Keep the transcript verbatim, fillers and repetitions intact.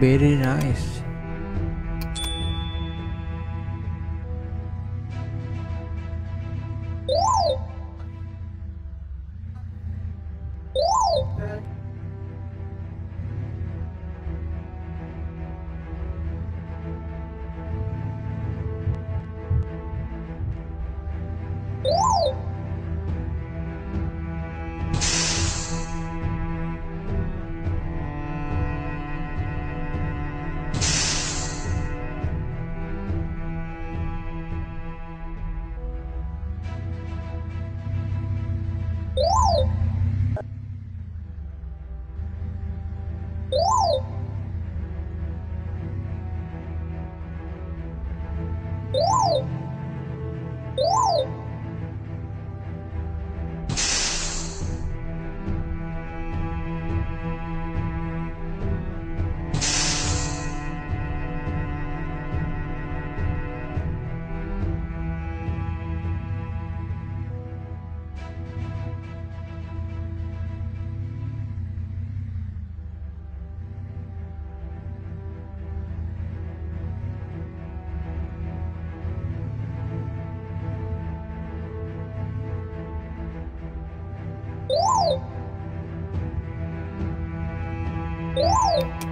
very nice. Woo!